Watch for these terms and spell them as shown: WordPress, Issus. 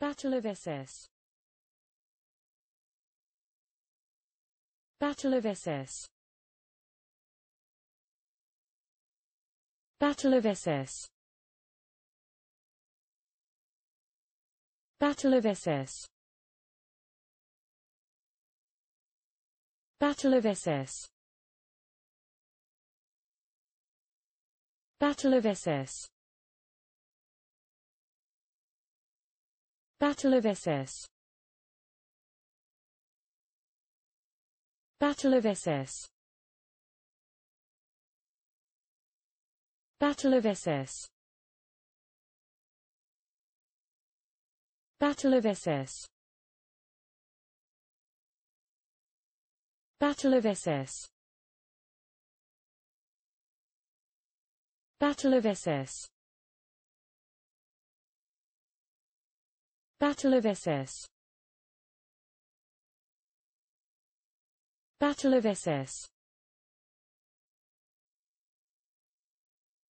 Battle of Issus. Battle of Issus. Battle of Issus. Battle of Issus. Battle of Issus. Battle of Issus. Battle of Issus. Battle of Issus. Battle of Issus. Battle of Issus. Battle of Issus. Battle of Issus. Battle of Issus. Battle of Issus.